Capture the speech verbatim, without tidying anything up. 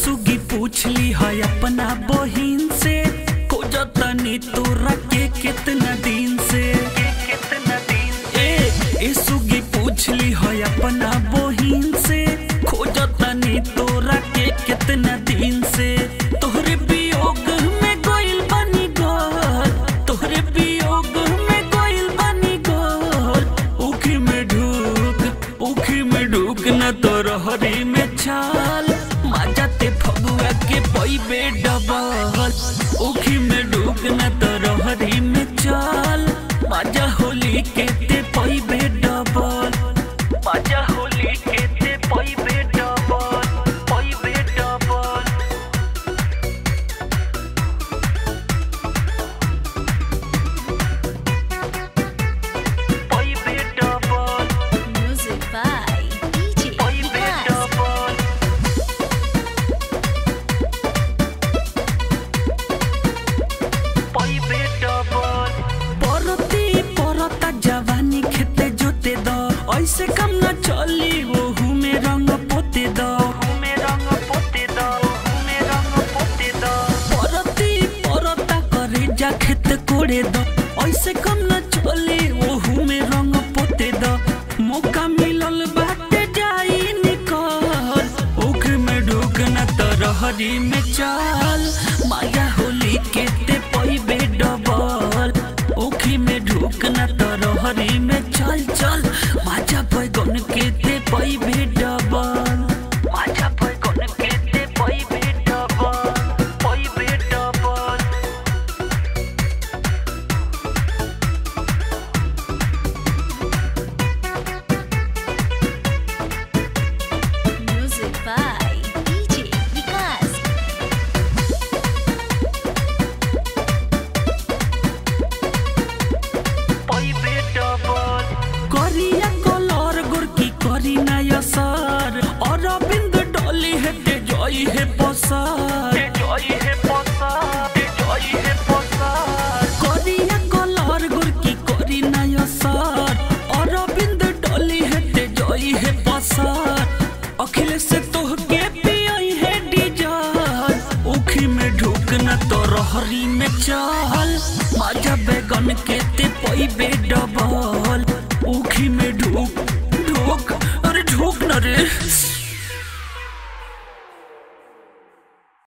Swiggy पूछली है अपना बहिन से को जतनी तोरा के कितना दिन से कितना दिन ए ए सुगी पूछली है अपना बहिन से को जतनी तोरा के कितना दिन से तोहरे वियोग में गोइल बनी गोल तोहरे वियोग में गोइल बनी गोल उखी में ढूक उखी में ढूक न तो रहरी में छाल फगुआ के पैबे डबल उखी में डूब न तो रहरी में चल माजा होली के ते पैबे डबल माजा होली के ते पैबे डबल पैबे डबल पैबे डबल म्यूजिक बाय जवानी खेते जोते दो ऐसे कम न चली वो हमें रंग पोते दो हमें रंग पोते दो हमें रंग पोते दो परती परता करे जा खेत कोड़े दो ऐसे कम न चली वो हमें रंग पोते दो मौका मिलल बाटे जाई निकल ओख में ढूक न तो रहरी में चल माया होली के ते पैबे डबल ओखी में ढूक न तो हरी में चल चल माजा पैगन के ते पैबे डबल माजा पैगन के ते पैबे डबल पैबे double music by DJ Vikas पैबे करिया कलर गुरकी करी नया सर और अरविंद डोली है ते जोई है पसार ते जोई है पसार ते जोई है पसार करिया कलर गुरकी करी नया सर और अरविंद डोली है ते जोई है पसार अखिलेश तोह के पियाई है डीजल उखी में ढूक न तो रहरी में चल माजा बैगन के ते पैबे डबल उखी में ढूक ढूक अरे ढूक न रे।